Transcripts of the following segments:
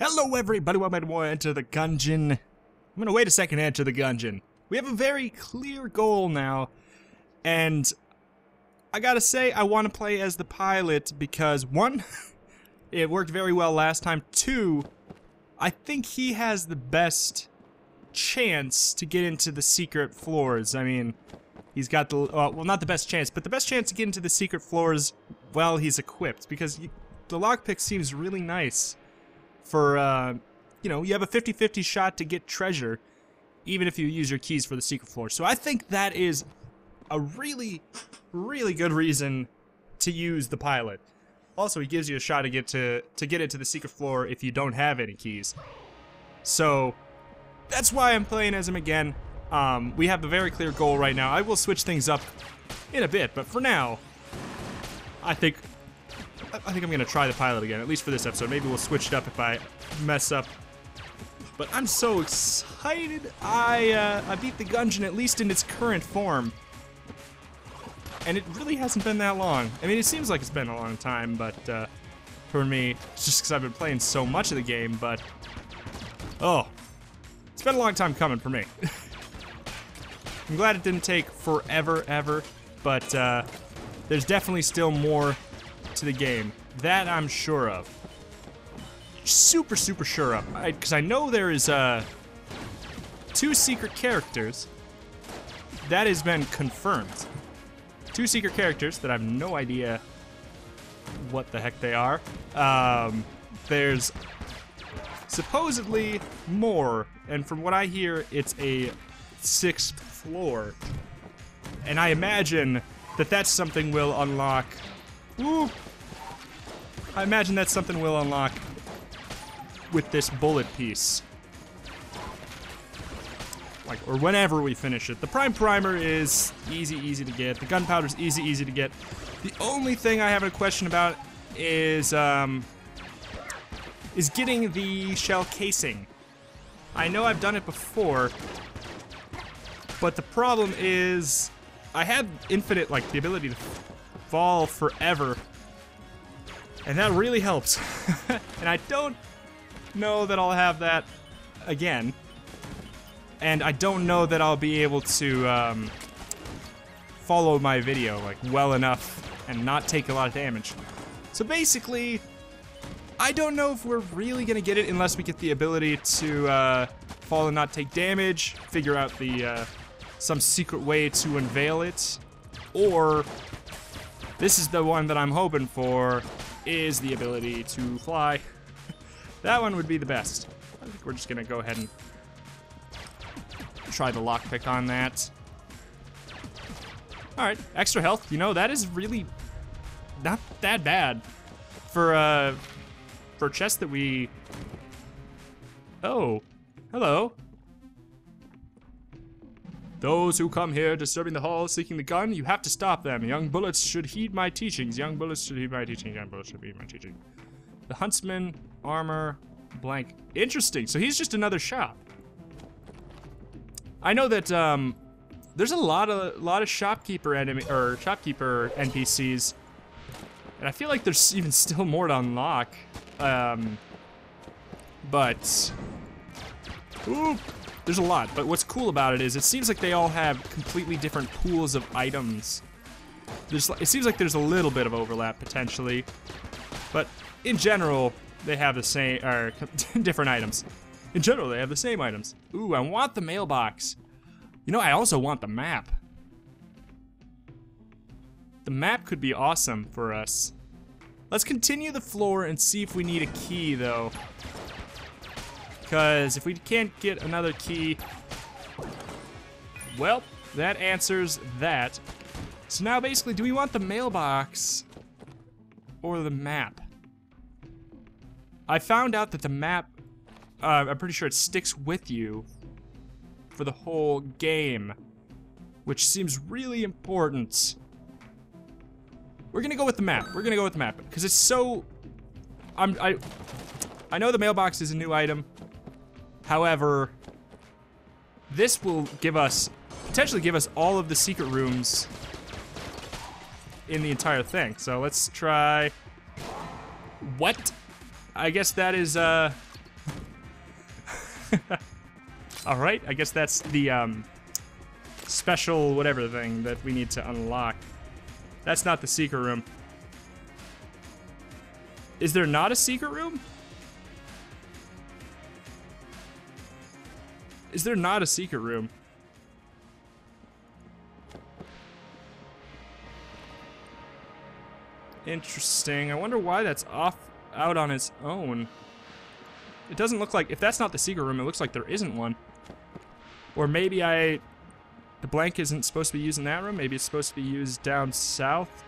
Hello everybody, welcome to more Enter the Gungeon. I'm gonna wait a second to Enter the Gungeon. We have a very clear goal now, and I gotta say I want to play as the pilot because one, it worked very well last time. Two, I think he has the best chance to get into the secret floors. I mean, he's got the, well, not the best chance, but the best chance to get into the secret floors while he's equipped, because the lockpick seems really nice. For, you know, you have a 50-50 shot to get treasure, even if you use your keys for the secret floor. So I think that is a really, really good reason to use the pilot. Also, he gives you a shot to get into the secret floor if you don't have any keys. So that's why I'm playing as him again. We have a very clear goal right now. I will switch things up in a bit, but for now, I think I'm gonna try the pilot again, at least for this episode. Maybe we'll switch it up if I mess up. But I'm so excited! I beat the Gungeon, at least in its current form. And it really hasn't been that long. I mean, it seems like it's been a long time, but for me, it's just because I've been playing so much of the game, but oh, it's been a long time coming for me. I'm glad it didn't take forever, ever, but there's definitely still more to the game that I'm sure of, super sure of, because I know there is two secret characters that has been confirmed. Two secret characters that I have no idea what the heck they are. There's supposedly more, and from what I hear, it's a 6th floor, and I imagine that that's something we'll unlock. Ooh. I imagine that's something we'll unlock with this bullet piece. Like, or whenever we finish it. The prime primer is easy to get. The gunpowder's easy to get. The only thing I have a question about is getting the shell casing. I know I've done it before, but the problem is I have infinite, like, the ability to fall forever, and that really helps. And I don't know that I'll have that again, and I don't know that I'll be able to follow my video like well enough and not take a lot of damage. So basically, I don't know if we're really gonna get it unless we get the ability to fall and not take damage, figure out the some secret way to unveil it, or this is the one that I'm hoping for, is the ability to fly. That one would be the best. I think we're just gonna go ahead and try the lockpick on that. Alright, extra health. You know, that is really not that bad for chests that we... Oh, hello. Those who come here, disturbing the hall, seeking the gun, you have to stop them. Young bullets should heed my teachings. Young bullets should heed my teachings. Young bullets should heed my teaching. The huntsman, armor, blank. Interesting. So he's just another shop. I know that there's a lot of shopkeeper NPCs, and I feel like there's even still more to unlock. But ooh. There's a lot, but what's cool about it is it seems like they all have completely different pools of items. It seems like there's a little bit of overlap potentially, but in general they have the same or different items. In general, they have the same items. Ooh, I want the mailbox. You know, I also want the map. The map could be awesome for us. Let's continue the floor and see if we need a key though. Because if we can't get another key, well, that answers that. So now basically, do we want the mailbox or the map? I found out that the map, I'm pretty sure it sticks with you for the whole game, which seems really important. We're gonna go with the map. We're gonna go with the map because it's so, I know the mailbox is a new item. However, this will give us, potentially give us all of the secret rooms in the entire thing. So let's try, what? I guess that is Alright, I guess that's the special whatever thing that we need to unlock. That's not the secret room. Is there not a secret room? Is there not a secret room? Interesting. I wonder why that's out on its own. It doesn't look like, if that's not the secret room, it looks like there isn't one. Or maybe the blank isn't supposed to be used in that room. Maybe it's supposed to be used down south.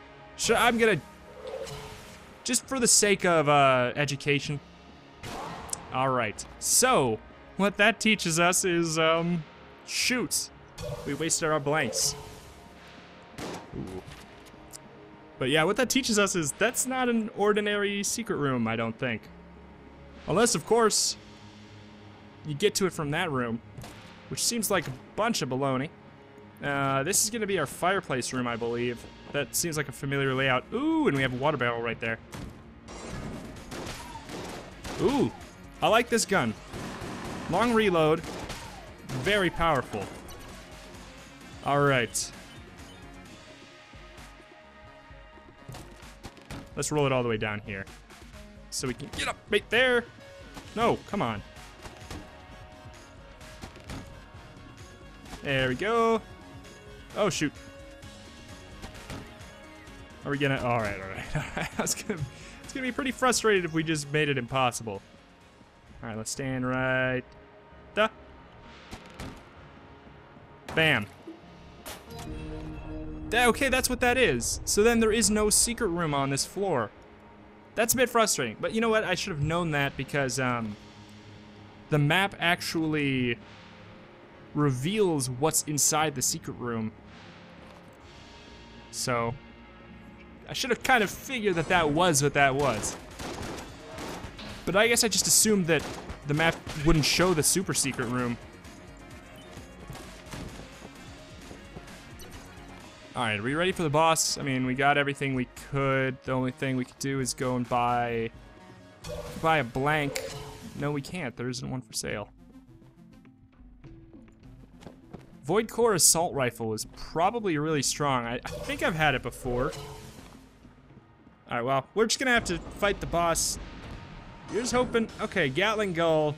I'm gonna, just for the sake of education. Alright, so what that teaches us is, shoot. We wasted our blanks. Ooh. But yeah, what that teaches us is that's not an ordinary secret room, I don't think. Unless, of course, you get to it from that room, which seems like a bunch of baloney. This is going to be our fireplace room, I believe. That seems like a familiar layout. Ooh, and we have a water barrel right there. Ooh, I like this gun. Long reload, very powerful. All right. Let's roll it all the way down here. So we can get up right there. No, come on. There we go. Oh, shoot. Are we gonna, all right. It's gonna be pretty frustrated if we just made it impossible. All right, let's stand right there. Bam. Okay, that's what that is. So then there is no secret room on this floor. That's a bit frustrating, but you know what? I should have known that because the map actually reveals what's inside the secret room. So I should have kind of figured that that was what that was. But I guess I just assumed that the map wouldn't show the super secret room. Alright, are we ready for the boss? I mean, we got everything we could. The only thing we could do is go and buy a blank. No, we can't. There isn't one for sale. Void Core Assault Rifle is probably really strong. I think I've had it before. Alright, well, we're just gonna have to fight the boss. You're just hoping... Okay, Gatling Gull.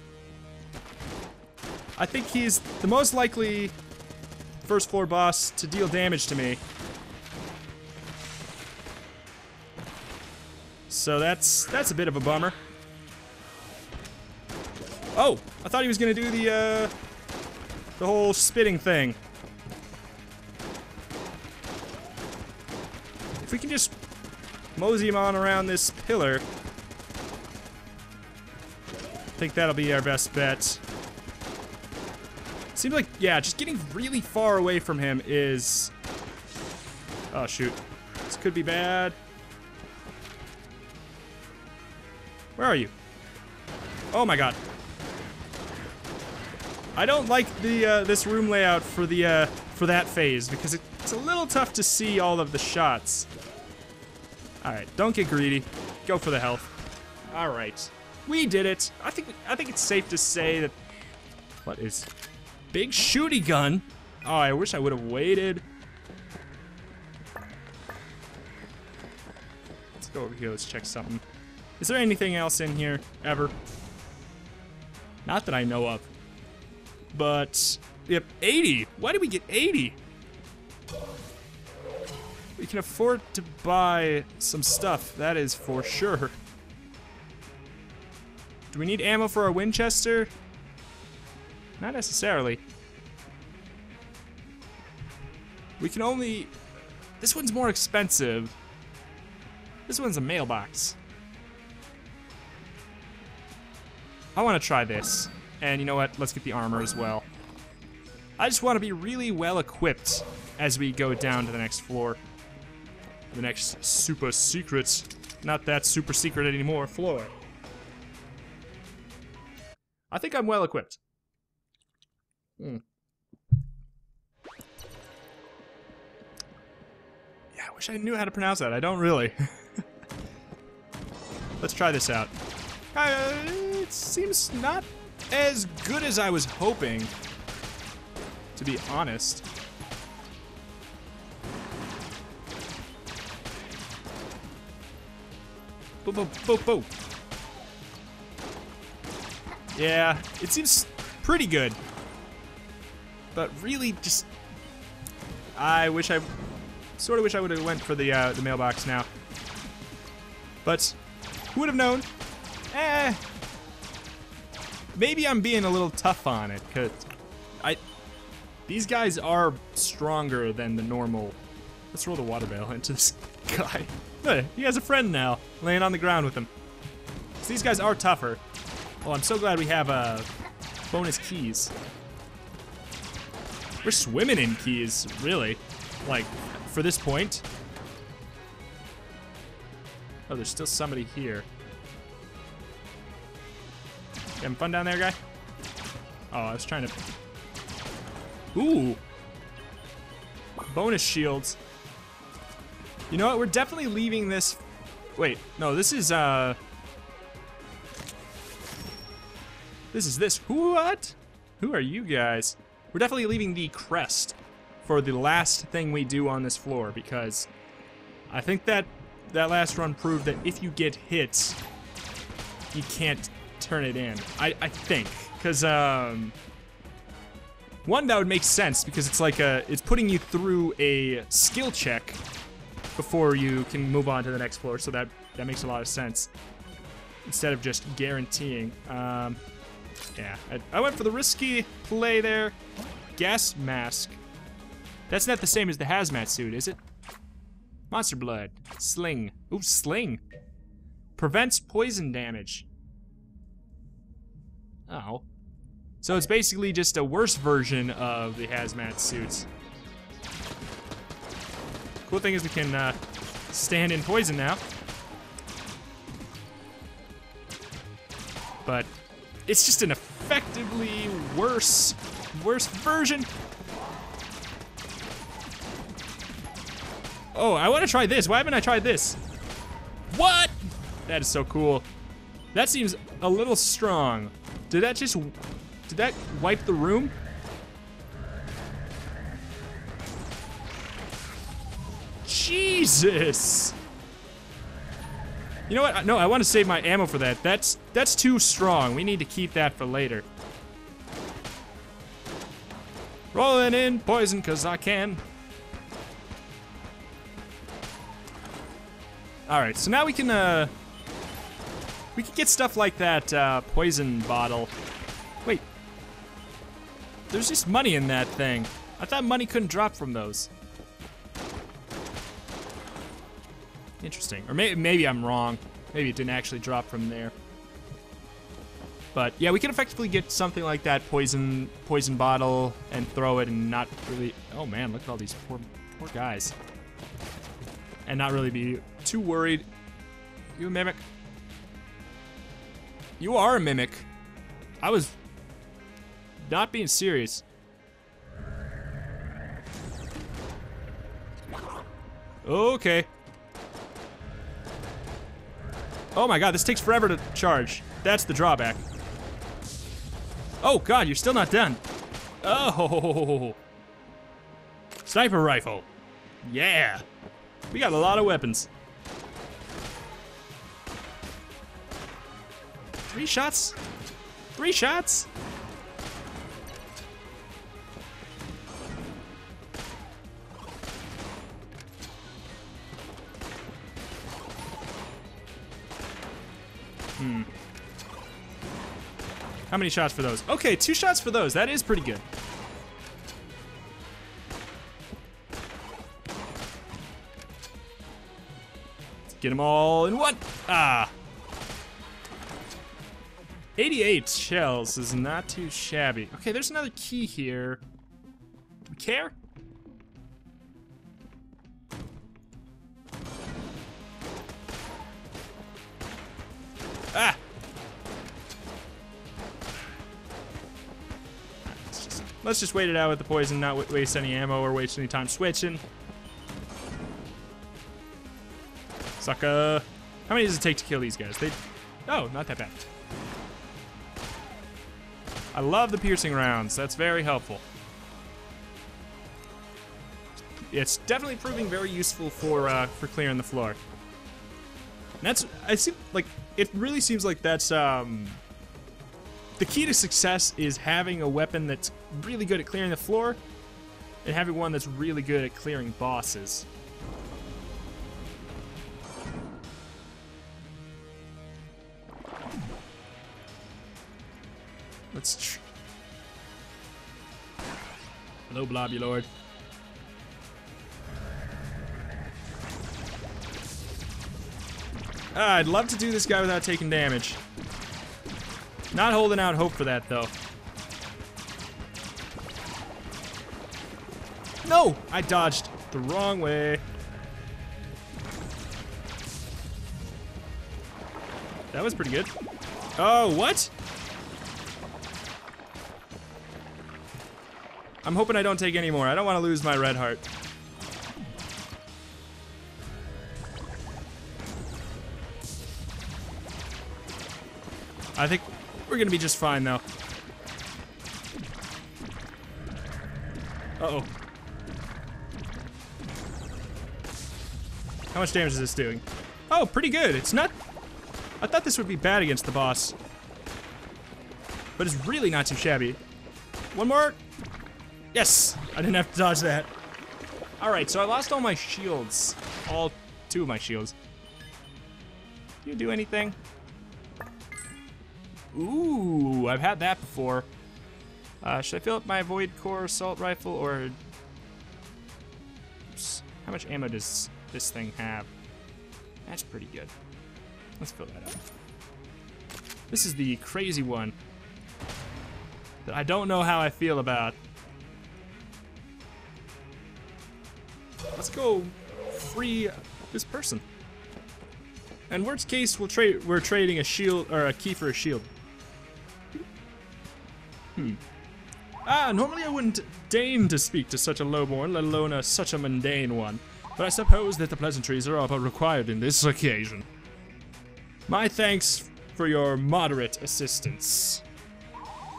I think he's the most likely... first floor boss to deal damage to me. So that's a bit of a bummer. Oh, I thought he was gonna do the whole spitting thing. If we can just mosey him on around this pillar, I think that'll be our best bet. Seems like, yeah, just getting really far away from him is... Oh, shoot. This could be bad. Where are you? Oh, my God. I don't like the this room layout for the for that phase because it's a little tough to see all of the shots. All right, don't get greedy. Go for the health. All right. We did it. I think it's safe to say that... What is... Big shooty gun. Oh, I wish I would have waited. Let's go over here, let's check something. Is there anything else in here, ever? Not that I know of. But, yep, 80. Why did we get 80? We can afford to buy some stuff, that is for sure. Do we need ammo for our Winchester? Not necessarily. We can only... This one's more expensive. This one's a mailbox. I want to try this. And you know what? Let's get the armor as well. I just want to be really well equipped as we go down to the next floor. The next super secret. Not that super secret anymore floor. I think I'm well equipped. Yeah, I wish I knew how to pronounce that. I don't really. Let's try this out. It seems not as good as I was hoping, to be honest. Boop, boop, boop, boop. Yeah, it seems pretty good. But really, just... I wish I... Sort of wish I would have went for the mailbox now. But who would have known? Eh. Maybe I'm being a little tough on it, because these guys are stronger than the normal. Let's roll the water barrel into this guy. Hey, he has a friend now, laying on the ground with him. So these guys are tougher. Oh, I'm so glad we have bonus keys. We're swimming in keys, really. Like, for this point. Oh, there's still somebody here. You having fun down there, guy? Oh, I was trying to... Ooh. Bonus shields. You know what? We're definitely leaving this... Wait, no, this is, This is this. What? Who are you guys? We're definitely leaving the crest for the last thing we do on this floor, because I think that last run proved that if you get hit, you can't... turn it in. I think, because one, that would make sense, because it's like it's putting you through a skill check before you can move on to the next floor, so that makes a lot of sense instead of just guaranteeing. Yeah, I went for the risky play there. Gas mask. That's not the same as the hazmat suit, is it? Monster blood. Sling. Ooh, sling. Prevents poison damage. Oh. So it's basically just a worse version of the hazmat suits. Cool thing is we can stand in poison now. But it's just an effectively worse version. Oh, I want to try this. Why haven't I tried this? What? That is so cool. That seems a little strong. Did that wipe the room? Jesus! You know what? No, I want to save my ammo for that. That's too strong. We need to keep that for later. Rolling in poison, cause I can. All right, so now we can we could get stuff like that poison bottle. Wait. There's just money in that thing. I thought money couldn't drop from those. Interesting. Or maybe I'm wrong. Maybe it didn't actually drop from there. But yeah, we could effectively get something like that poison bottle and throw it and not really... Oh man, look at all these poor guys. And not really be too worried. You mimic... You are a mimic. I was not being serious. Okay. Oh my god, this takes forever to charge. That's the drawback. Oh god, you're still not done. Oh. Sniper rifle. Yeah. We got a lot of weapons. 3 shots? 3 shots? Hmm. How many shots for those? Okay, 2 shots for those. That is pretty good. Let's get them all in one. Ah. 88 shells is not too shabby. Okay, there's another key here. Do we care? Ah! Let's just wait it out with the poison, not waste any ammo or waste any time switching. Sucker. How many does it take to kill these guys? Not that bad. I love the piercing rounds. That's very helpful. It's definitely proving very useful for clearing the floor. And that's, I see, like, it really seems like that's, the key to success is having a weapon that's really good at clearing the floor and having one that's really good at clearing bosses. Let's hello, Blobby Lord. I'd love to do this guy without taking damage. Not holding out hope for that, though. No! I dodged the wrong way. That was pretty good. Oh, what? I'm hoping I don't take any more. I don't want to lose my red heart. I think we're gonna be just fine, though. Uh-oh. How much damage is this doing? Oh, pretty good. It's not... I thought this would be bad against the boss. But it's really not too shabby. One more... Yes! I didn't have to dodge that. Alright, so I lost all my shields. All two of my shields. Do you do anything? Ooh, I've had that before. Should I fill up my Void Core Assault Rifle or... Oops. How much ammo does this thing have? That's pretty good. Let's fill that up. This is the crazy one that I don't know how I feel about. Let's go free this person. And worst case, we're trading a shield or a key for a shield. Hmm. Ah, normally I wouldn't deign to speak to such a lowborn, let alone such a mundane one. But I suppose that the pleasantries are all but required in this occasion. My thanks for your moderate assistance.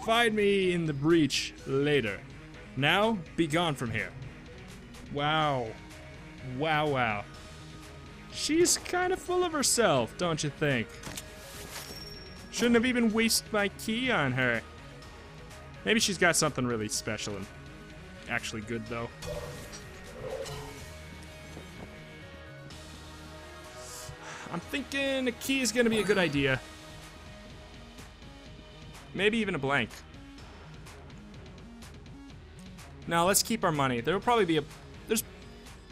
Find me in the breach later. Now, be gone from here. Wow. Wow, wow. She's kind of full of herself, don't you think? Shouldn't have even wasted my key on her. Maybe she's got something really special and actually good, though. I'm thinking a key is gonna be a good idea. Maybe even a blank. Now let's keep our money. There'll probably be a... There's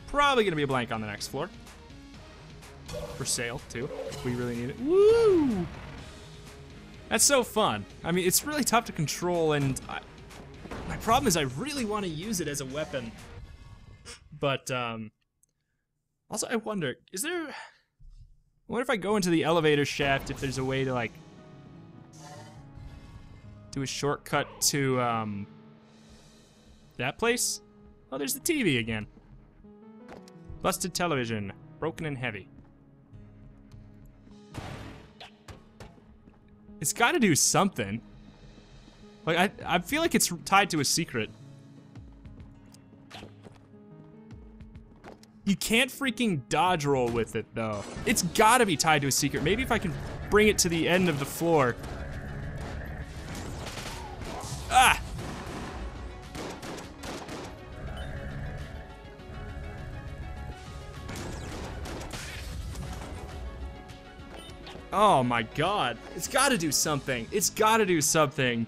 probably gonna be a blank on the next floor. For sale, too, if we really need it. Woo! That's so fun. I mean, it's really tough to control, and my problem is I really want to use it as a weapon. But, also, I wonder, is there... I wonder if I go into the elevator shaft, if there's a way to, like, do a shortcut to, that place? Oh, there's the TV again. Busted television. Broken and heavy. It's got to do something. Like, I feel like it's tied to a secret. You can't freaking dodge roll with it, though. It's got to be tied to a secret. Maybe if I can bring it to the end of the floor. Ah! Oh my god. It's gotta do something. It's gotta do something.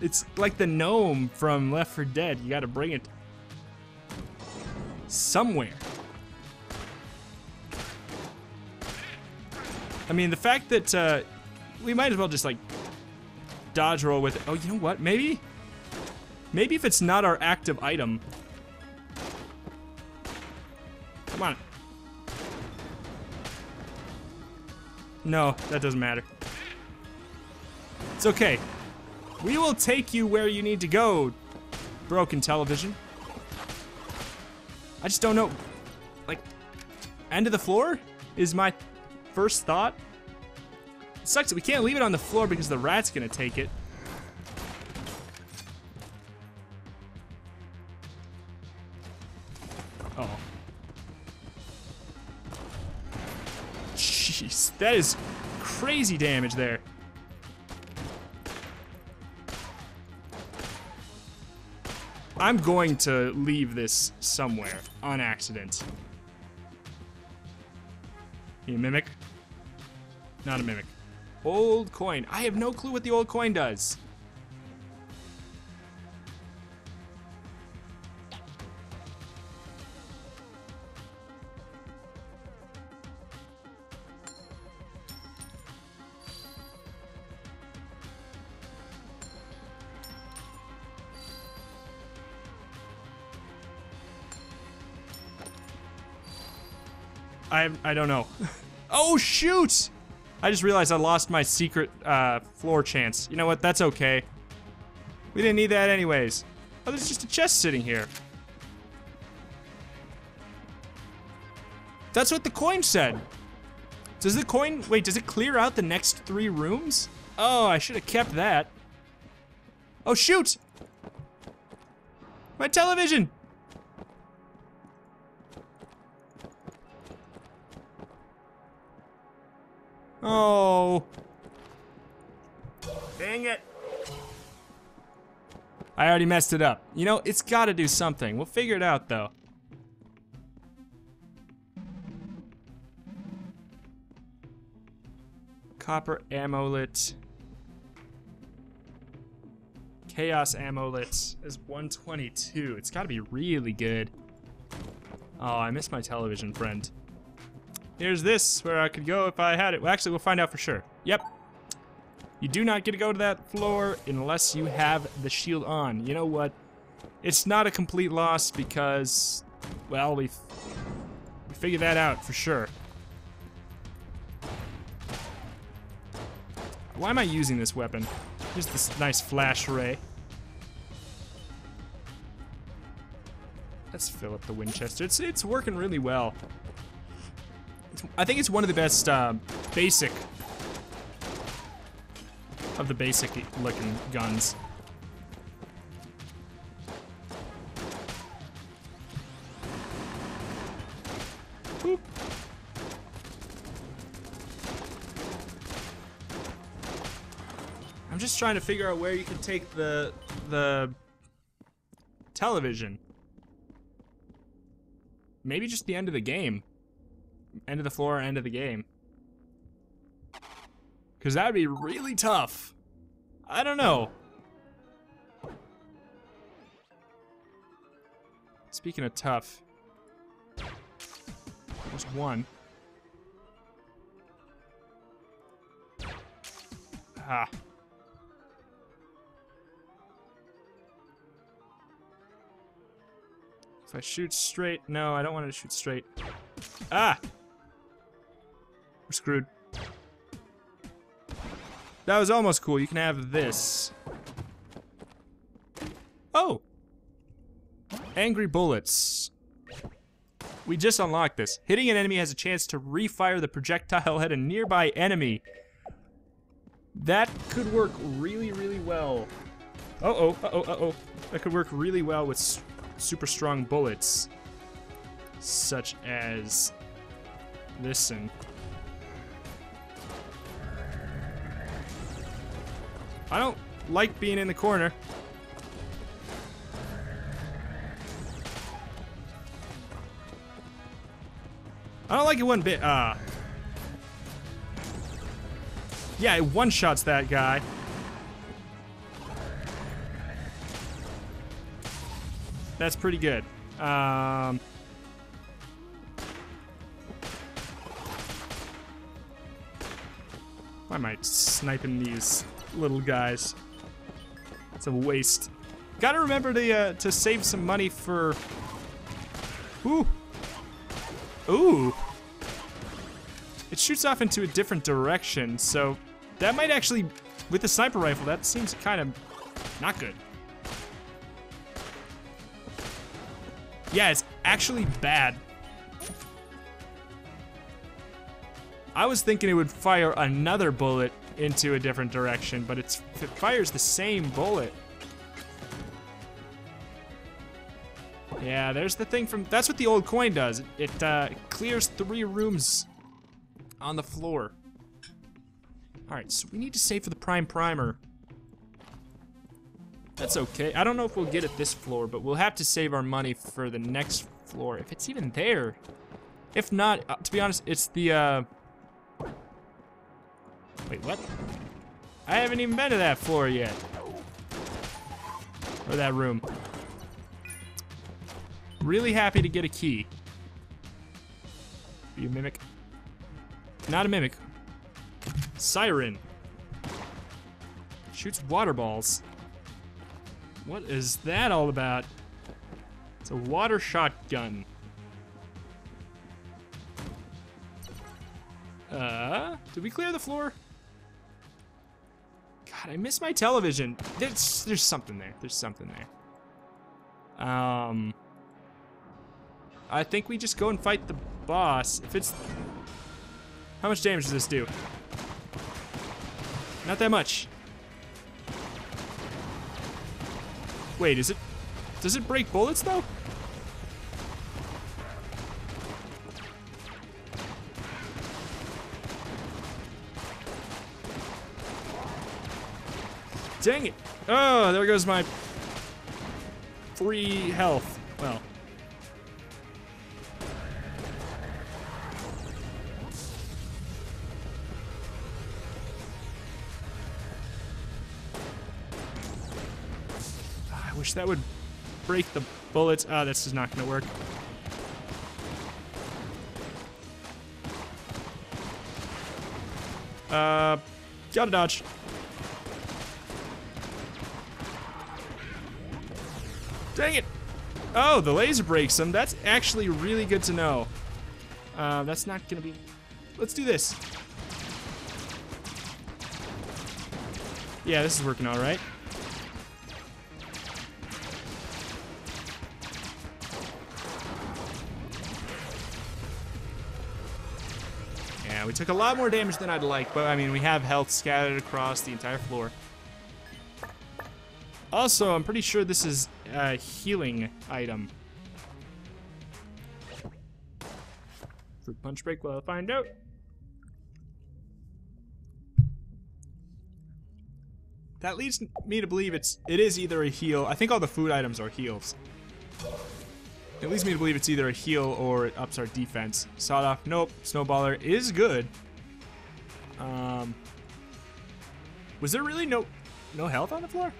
It's like the gnome from Left 4 Dead. You gotta bring it somewhere. I mean, the fact that we might as well just like dodge roll with it. Oh, you know what? Maybe if it's not our active item. Come on. No, that doesn't matter. It's okay. We will take you where you need to go, broken television. I just don't know. Like, end of the floor is my first thought. It sucks that we can't leave it on the floor because the rat's gonna take it. That is crazy damage there. I'm going to leave this somewhere on accident. You mimic? Not a mimic. Old coin. I have no clue what the old coin does. I don't know. Oh, shoot! I just realized I lost my secret floor chance. You know what? That's okay. We didn't need that anyways. Oh, there's just a chest sitting here. That's what the coin said. Does the coin... Wait, does it clear out the next 3 rooms? Oh, I should have kept that. Oh, shoot! My television! Oh. Dang it. I already messed it up. You know, it's gotta do something. We'll figure it out, though. Copper amulet. Chaos amulet is 122. It's gotta be really good. Oh, I miss my television friend. Here's this, where I could go if I had it. Well, actually, we'll find out for sure. Yep. You do not get to go to that floor unless you have the shield on. You know what? It's not a complete loss because, well, we figured that out for sure. Why am I using this weapon? Here's this nice flash array. Let's fill up the Winchester. It's working really well. I think it's one of the best basic of the basic looking guns. Boop. I'm just trying to figure out where you can take the television. Maybe just the end of the game. End of the floor, end of the game. Because that would be really tough. I don't know. Speaking of tough, there's one. Ah. If I shoot straight, no, I don't want to shoot straight. Ah! We're screwed. That was almost cool. You can have this. Oh! Angry bullets. We just unlocked this. Hitting an enemy has a chance to refire the projectile at a nearby enemy. That could work really, really well. Uh-oh, uh-oh, uh-oh. That could work really well with super strong bullets. Such as... Listen. I don't like being in the corner. I don't like it one bit. Yeah, it one-shots that guy. That's pretty good. Why am I sniping these little guys? It's a waste. Gotta remember to save some money for... Ooh! Ooh! It shoots off into a different direction, so that might actually... With the sniper rifle, that seems kind of not good. Yeah, it's actually bad. I was thinking it would fire another bullet into a different direction, but it fires the same bullet. Yeah, there's the thing from... That's what the old coin does. It clears 3 rooms on the floor. Alright, so we need to save for the prime primer. That's okay. I don't know if we'll get it this floor, but we'll have to save our money for the next floor, if it's even there. If not, to be honest, it's the, wait, what? I haven't even been to that floor yet. Or that room. Really happy to get a key. Be a mimic. Not a mimic. Siren. Shoots water balls. What is that all about? It's a water shotgun. Did we clear the floor? God, I miss my television. There's something there. There's something there. I think we just go and fight the boss. If it's... How much damage does this do? Not that much. Wait, is it... Does it break bullets, though? Dang it! Oh, there goes my... free health. Well... Wish that would break the bullets. Ah, this is not gonna work. Gotta dodge. Dang it! Oh, the laser breaks them. That's actually really good to know. That's not gonna be... Let's do this. Yeah, this is working all right. We took a lot more damage than I'd like, but I mean, we have health scattered across the entire floor. Also, I'm pretty sure this is a healing item. Fruit punch break, well, I'll find out. That leads me to believe it is either a heal. I think all the food items are heals. It leads me to believe it's either a heal or it ups our defense. Sawed off, nope. Snowballer is good. Was there really no health on the floor?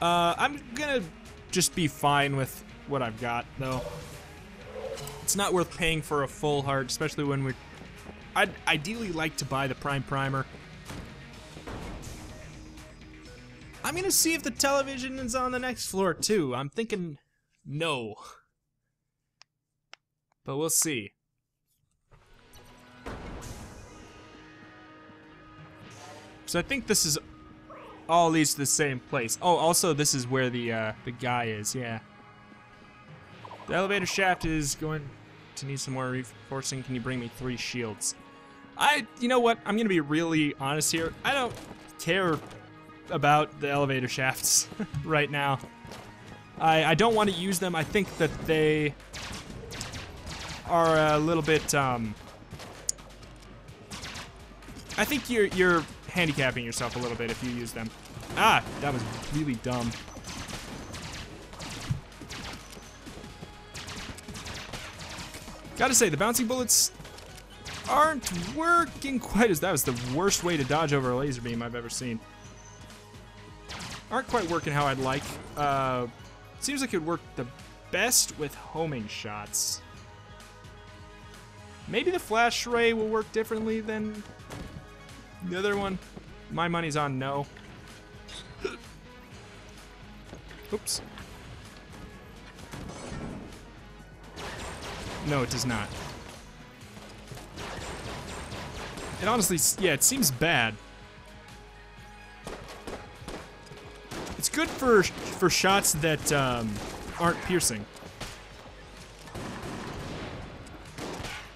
I'm gonna just be fine with what I've got, though. It's not worth paying for a full heart, especially when we're... I'd ideally like to buy the prime primer. I'm gonna see if the television is on the next floor too. I'm thinking no. But we'll see. So I think this is all leads to the same place. Oh, also this is where the guy is, yeah. The elevator shaft is going to need some more reinforcing. Can you bring me 3 shields? You know what? I'm gonna be really honest here. I don't care about the elevator shafts right now. I don't want to use them. I think that they are a little bit I think you're handicapping yourself a little bit if you use them. Ah, that was really dumb. Gotta say, the bouncing bullets aren't working quite as... That was the worst way to dodge over a laser beam I've ever seen. Aren't quite working how I'd like. Seems like it would work the best with homing shots. Maybe the flash ray will work differently than the other one. My money's on no. Oops. No, it does not. It honestly, yeah, it seems bad. It's good for shots that aren't piercing.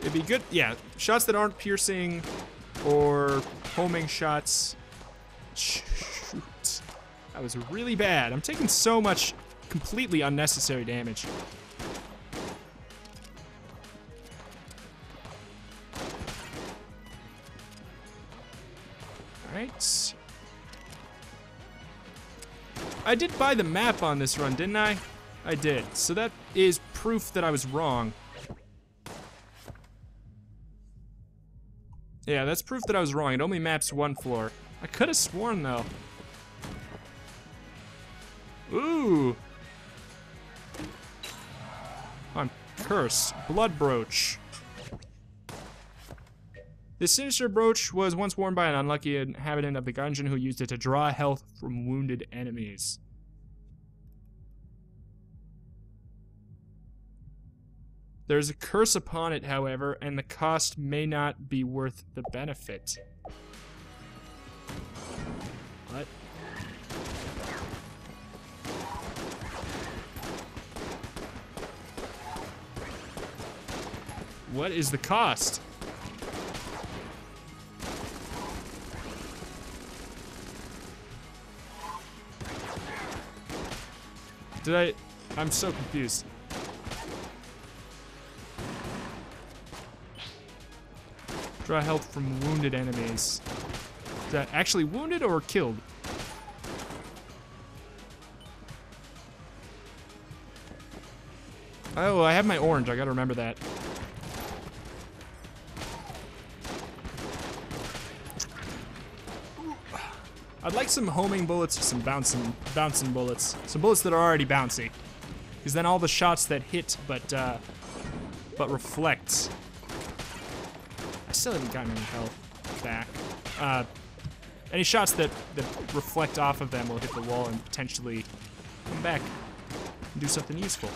It'd be good, yeah, shots that aren't piercing or homing shots. Shoot, that was really bad. I'm taking so much completely unnecessary damage. right. I did buy the map on this run, didn't I? I did. So that is proof that I was wrong. Yeah, that's proof that I was wrong. It only maps one floor. I could have sworn, though. Ooh. I'm cursed. Blood brooch. This sinister brooch was once worn by an unlucky inhabitant of the Gungeon who used it to draw health from wounded enemies. There is a curse upon it, however, and the cost may not be worth the benefit. What? What is the cost? Did I? I'm so confused. Draw health from wounded enemies. Is that actually wounded or killed? Oh, I have my orange. I gotta remember that. I'd like some homing bullets or some bouncing bullets. Some bullets that are already bouncy. Because then all the shots that hit but reflect. I still haven't gotten any health back. Any shots that reflect off of them will hit the wall and potentially come back and do something useful.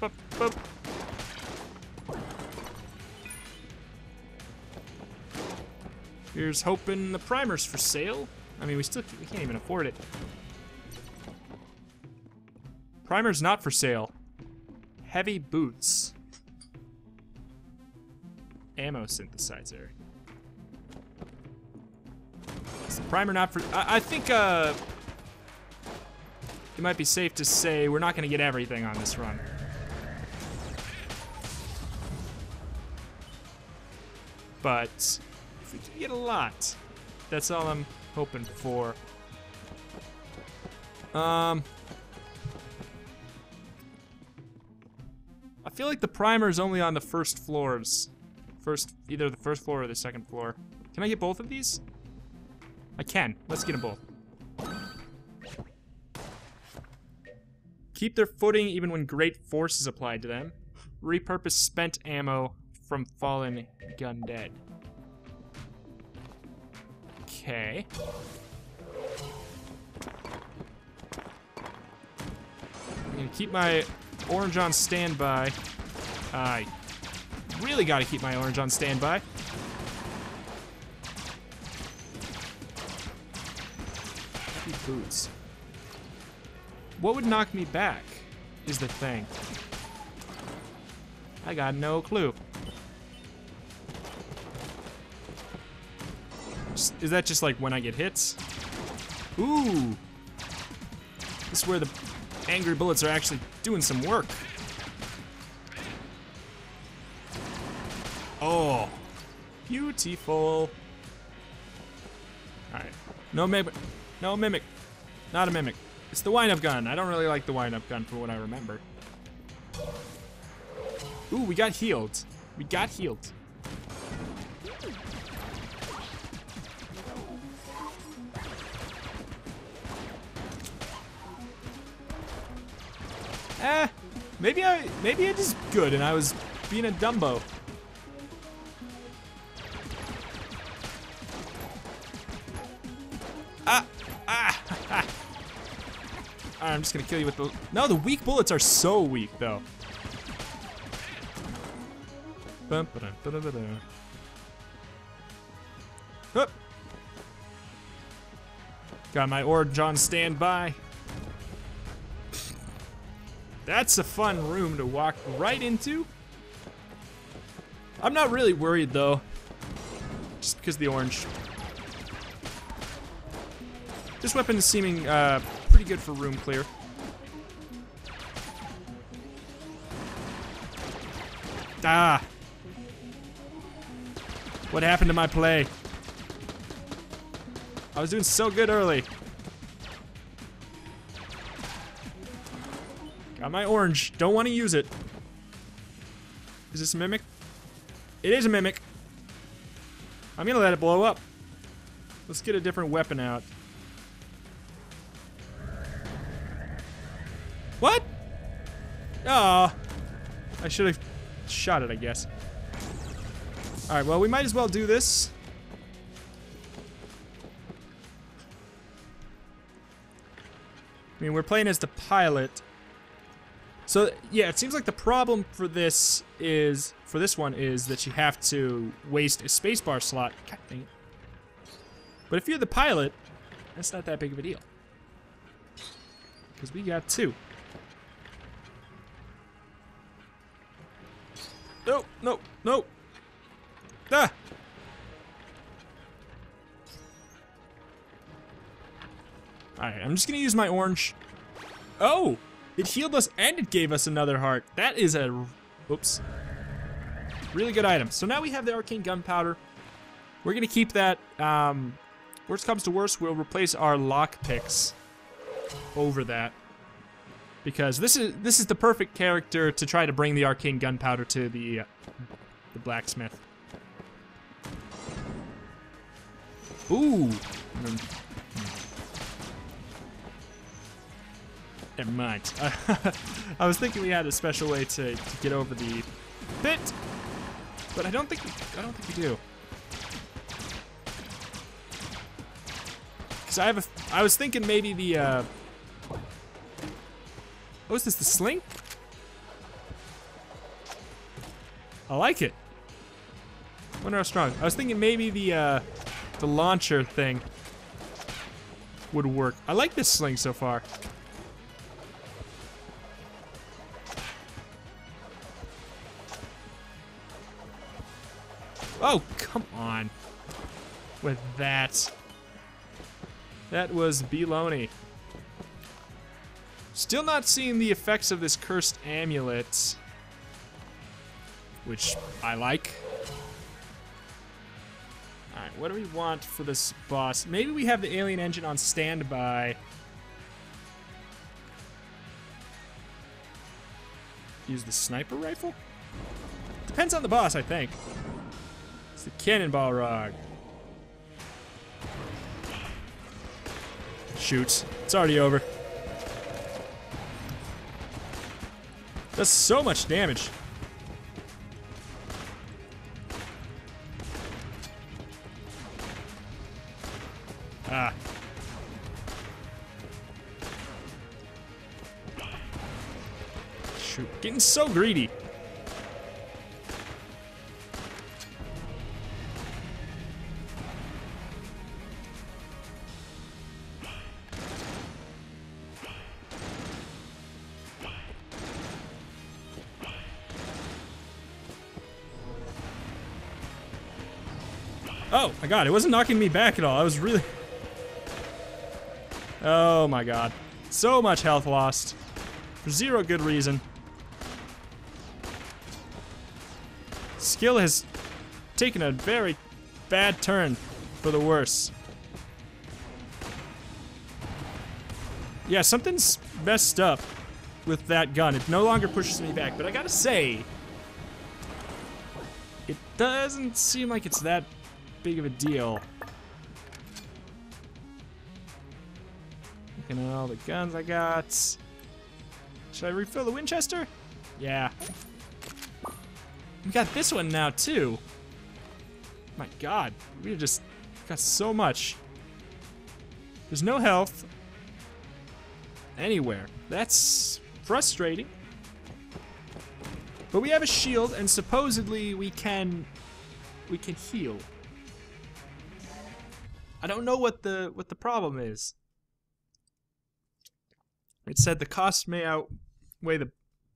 Bop, bop. Here's hoping the primer's for sale. I mean, we can't even afford it. Primer's not for sale. Heavy boots. Ammo synthesizer. Is the primer not for... I think, it might be safe to say we're not gonna get everything on this run. But... if we can get a lot, that's all I'm hoping for. I feel like the primer is only on the first floors, either the first floor or the second floor. Can I get both of these? I can. Let's get them both. Keep their footing even when great force is applied to them. Repurpose spent ammo from fallen gun dead. Okay. I'm gonna keep my orange on standby. I really gotta keep my orange on standby. Happy boots. What would knock me back is the thing. I got no clue. Is that just like when I get hits? Ooh! This is where the angry bullets are actually doing some work. Oh, beautiful. Alright. No mimic. No mimic. Not a mimic. It's the wind-up gun. I don't really like the wind-up gun for what I remember. Ooh, we got healed. We got healed. Eh, maybe I just good and I was being a Dumbo. Ah. Alright, I'm just gonna kill you with the... No, the weak bullets are so weak, though. Hup. Got my orange on standby. That's a fun room to walk right into. I'm not really worried though, just because of the orange. This weapon is seeming pretty good for room clear. Ah, What happened to my play? I was doing so good early. Got my orange. Don't want to use it. Is this a mimic? It is a mimic. I'm gonna let it blow up. Let's get a different weapon out. What? Oh, I should have shot it, I guess. All right, well, we might as well do this. I mean, we're playing as the pilot. So, yeah, it seems like the problem for this is, for this one, is that you have to waste a spacebar slot. God dang it. But if you're the pilot, that's not that big of a deal. Because we got two. No, no, no. Ah! Alright, I'm just gonna use my orange. Oh! It healed us and it gave us another heart. That is a... Oops. Really good item. So now we have the arcane gunpowder. We're gonna keep that. Worst comes to worst, we'll replace our lockpicks over that. Because this is the perfect character to try to bring the arcane gunpowder to the blacksmith. Ooh. Never mind. I was thinking we had a special way to get over the pit, but I don't think we do. Cause I was thinking maybe the. Oh, is this the sling? I like it. Wonder how strong. I was thinking maybe the launcher thing would work. I like this sling so far. Oh, come on. With that. That was baloney. Still not seeing the effects of this cursed amulet, which I like. Alright, what do we want for this boss? Maybe we have the alien engine on standby. Use the sniper rifle? Depends on the boss, I think. It's the cannonball rod. Shoot. It's already over. That's so much damage. Ah. Shoot, getting so greedy. Oh my god, it wasn't knocking me back at all. I was really... Oh my god. So much health lost. For zero good reason. Skill has taken a very bad turn for the worse. Yeah, something's messed up with that gun. It no longer pushes me back, but I gotta say... It doesn't seem like it's that big of a deal. Looking at all the guns I got. Should I refill the Winchester? Yeah. We got this one now too. My god, we just got so much. There's no health anywhere. That's frustrating. But we have a shield and supposedly we can heal. I don't know what the problem is. It said the cost may outweigh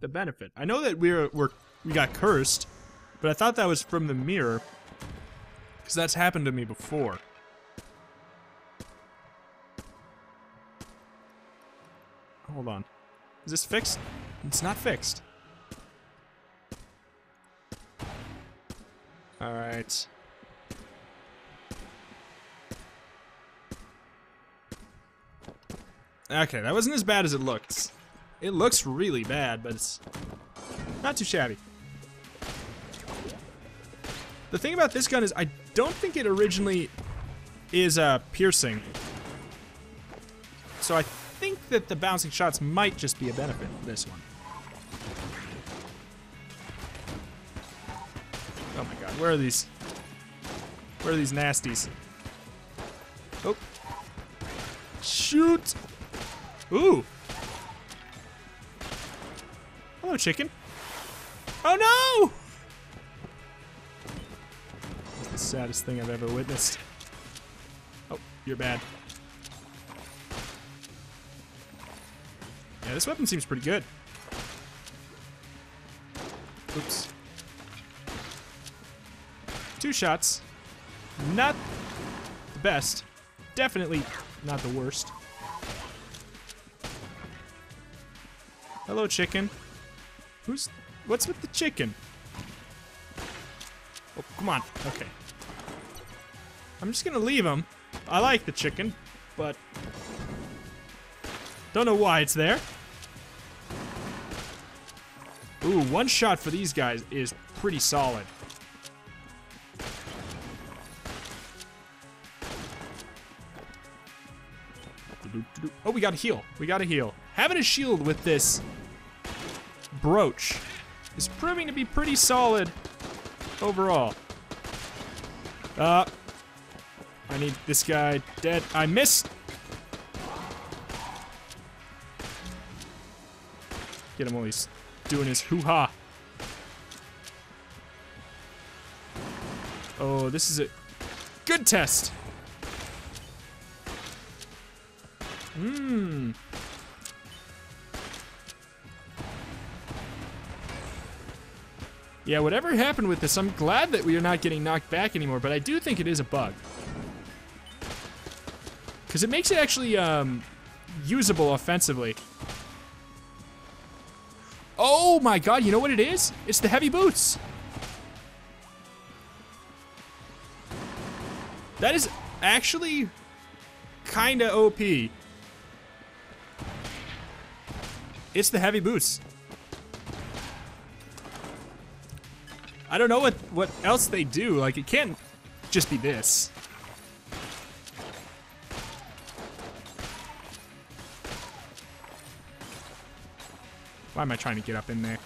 the benefit. I know that we got cursed, but I thought that was from the mirror, because that's happened to me before. Hold on, is this fixed? It's not fixed. All right. Okay, that wasn't as bad as it looks. It looks really bad, but it's not too shabby. The thing about this gun is I don't think it originally is piercing. So I think that the bouncing shots might just be a benefit for this one. Oh my god, where are these? Where are these nasties? Oh. Shoot! Ooh! Hello, chicken. Oh no! That's the saddest thing I've ever witnessed. Oh, you're bad. Yeah, this weapon seems pretty good. Oops. 2 shots. Not the best. Definitely not the worst. Hello, chicken. Who's... what's with the chicken? Oh, come on. Okay. I'm just gonna leave him. I like the chicken, but... don't know why it's there. Ooh, 1 shot for these guys is pretty solid. Oh, we got a heal. We got a heal. Having a shield with this brooch is proving to be pretty solid overall. I need this guy dead. I missed. Get him while he's doing his hoo-ha. Oh, this is a good test. Mmm. Yeah, whatever happened with this, I'm glad that we are not getting knocked back anymore, but I do think it is a bug. Because it makes it actually usable offensively. Oh my god, you know what it is? It's the heavy boots. That is actually kinda OP. It's the heavy boots. I don't know what else they do. Like, it can't just be this. Why am I trying to get up in there?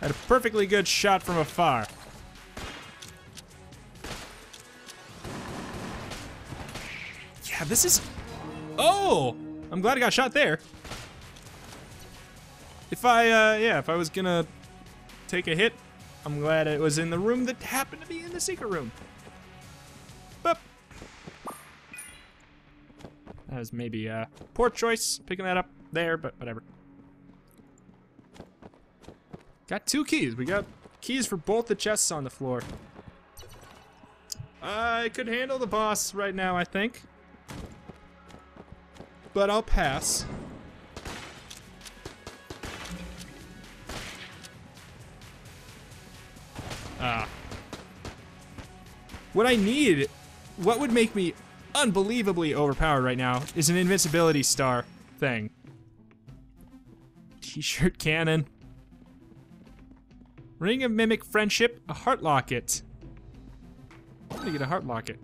I had a perfectly good shot from afar. Yeah, this is... oh! I'm glad I got shot there. If I, yeah, if I was gonna take a hit, I'm glad it was in the room that happened to be in the secret room. Boop. That was maybe a poor choice, picking that up there, but whatever. Got 2 keys. We got keys for both the chests on the floor. I could handle the boss right now, I think. But I'll pass. What I need, what would make me unbelievably overpowered right now, is an invincibility star thing. T-shirt cannon. Ring of Mimic Friendship, a heart locket. I'm gonna get a heart locket.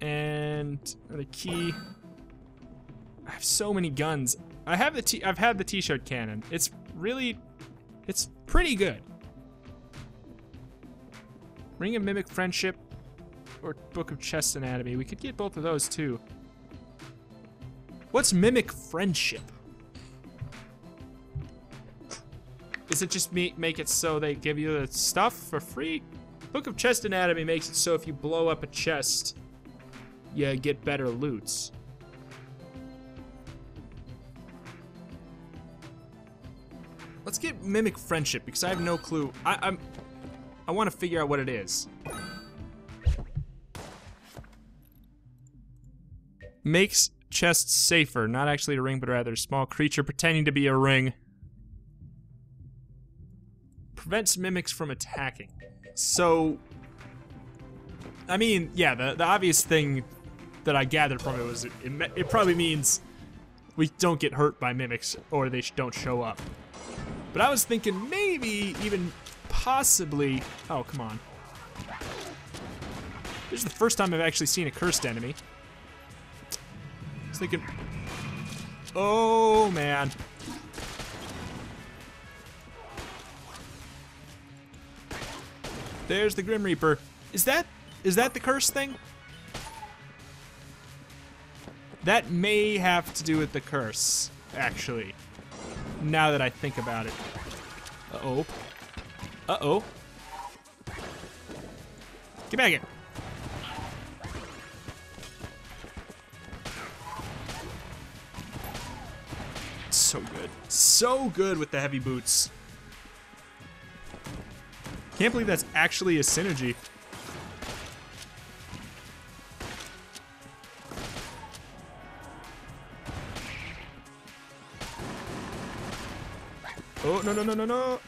And the key. I have so many guns. I have the I've had the T-shirt cannon. It's really, it's pretty good. Ring of Mimic Friendship or Book of Chest Anatomy. We could get both of those too. What's Mimic Friendship? Is it just make it so they give you the stuff for free? Book of Chest Anatomy makes it so if you blow up a chest, you get better loots. Let's get Mimic Friendship because I have no clue. I want to figure out what it is. Makes chests safer. Not actually a ring, but rather a small creature pretending to be a ring. Prevents mimics from attacking. So, I mean, yeah, the obvious thing that I gathered from it was it probably means we don't get hurt by mimics or they don't show up. But I was thinking maybe even possibly... Oh, come on. This is the first time I've actually seen a cursed enemy. I was thinking... Oh, man. There's the Grim Reaper. Is that the curse thing? That may have to do with the curse, actually. Now that I think about it. Uh-oh. Uh-oh. Get back in. So good. So good with the heavy boots. Can't believe that's actually a synergy. Oh, no, no, no, no, no.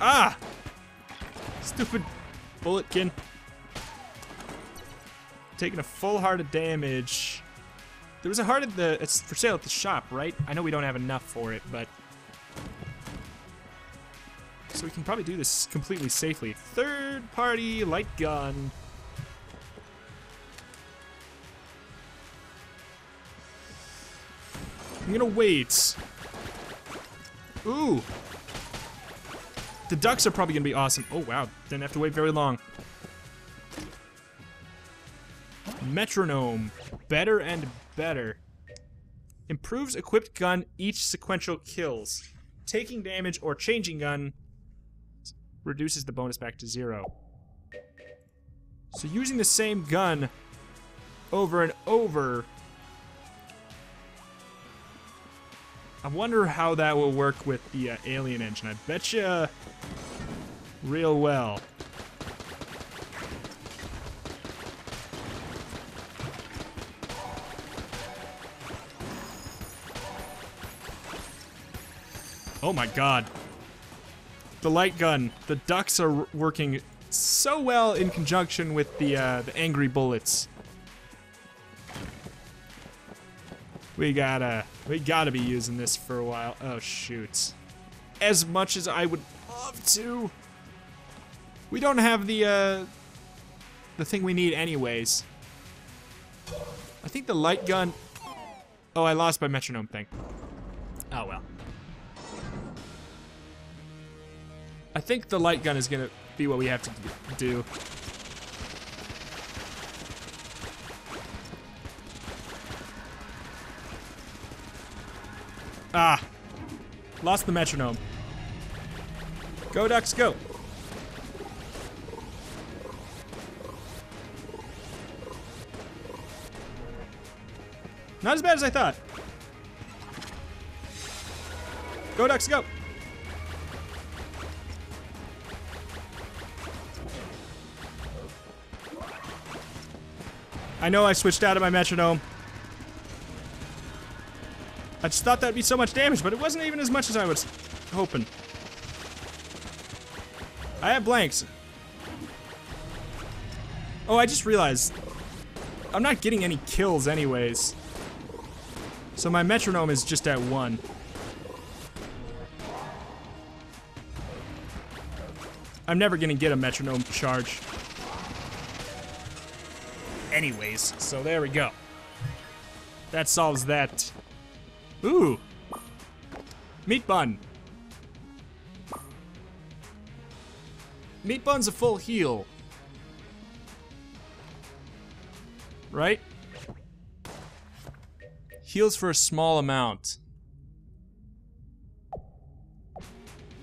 Ah! Stupid bulletkin. Taking a full heart of damage. There was a heart at the... It's for sale at the shop, right? I know we don't have enough for it, but... So we can probably do this completely safely. Third party light gun. I'm gonna wait. Ooh. The ducks are probably gonna be awesome. Oh wow, didn't have to wait very long. Metronome, better and better. Improves equipped gun each sequential kills. Taking damage or changing gun reduces the bonus back to 0. So using the same gun over and over, I wonder how that will work with the Alien Engine. I betcha real well. Oh my god. The light gun. The ducks are working so well in conjunction with the angry bullets. We gotta be using this for a while. Oh shoot. As much as I would love to, we don't have the thing we need anyways. I think the light gun... Oh, I lost my metronome thing. Oh well. I think the light gun is gonna be what we have to do. Ah, lost the metronome. Go ducks, go. Not as bad as I thought. Go ducks, go. I know I switched out of my metronome. I just thought that'd be so much damage, but it wasn't even as much as I was hoping. I have blanks. Oh, I just realized I'm not getting any kills anyways. So my metronome is just at 1. I'm never gonna get a metronome charge anyways, so there we go. That solves that. Ooh. Meat bun. Meat bun's a full heal. Right? Heals for a small amount.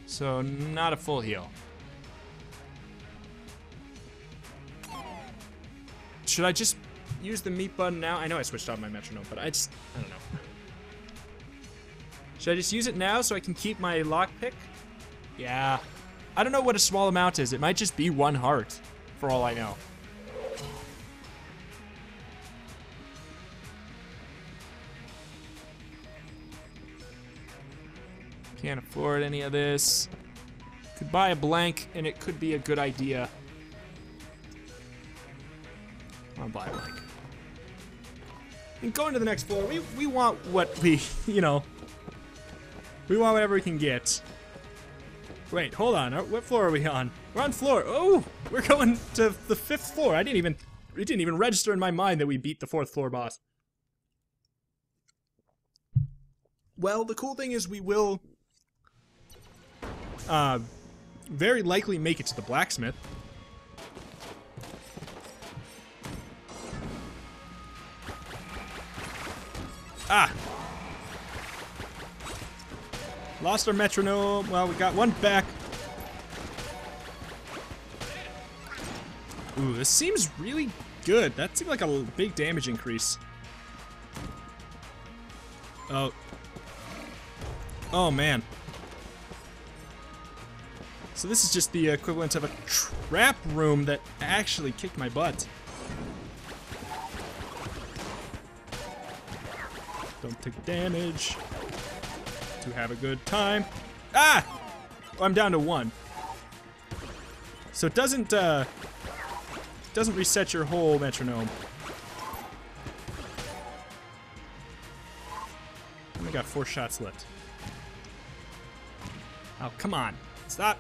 So, not a full heal. Should I just use the meat bun now? I know I switched off my metronome, but I don't know. Should I just use it now so I can keep my lockpick? Yeah. I don't know what a small amount is. It might just be 1 heart, for all I know. Can't afford any of this. Could buy a blank, and it could be a good idea. I'll buy like. And going to the next floor, we want what we, you know, we want whatever we can get. Wait, hold on. What floor are we on? We're on floor. Oh, we're going to the 5th floor. It didn't even register in my mind that we beat the 4th floor boss. Well, the cool thing is we will very likely make it to the blacksmith. Ah! Lost our metronome. Well, we got one back. Ooh, this seems really good. That seemed like a big damage increase. Oh. Oh, man. So this is just the equivalent of a trap room that actually kicked my butt. Don't take damage. To have a good time. Ah! Oh, I'm down to 1. So it doesn't reset your whole metronome. I only got 4 shots left. Oh, come on. Stop.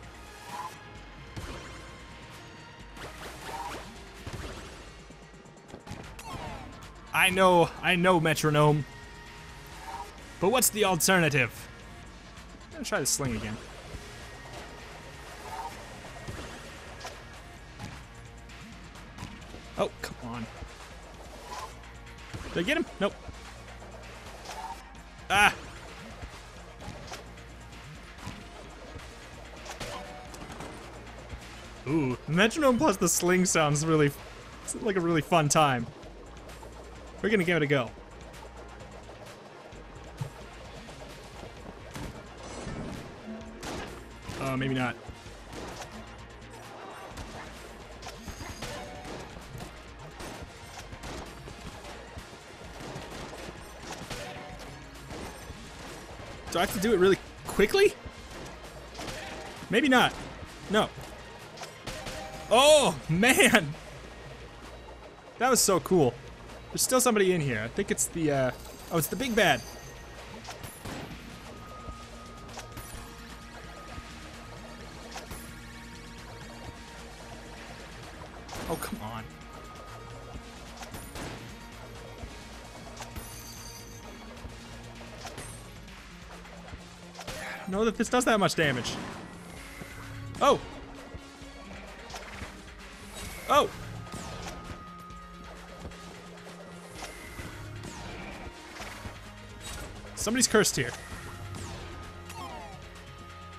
I know, metronome. But what's the alternative? I'm gonna try the sling again. Oh, come on. Did I get him? Nope. Ah! Ooh, metronome plus the sling sounds really, it's like a really fun time. We're gonna give it a go. Oh, maybe not. Do I have to do it really quickly? Maybe not. No. Oh, man! That was so cool. There's still somebody in here. I think it's the, oh, it's the big bad. Oh, come on. I don't know that this does that much damage. Oh! Oh! Somebody's cursed here.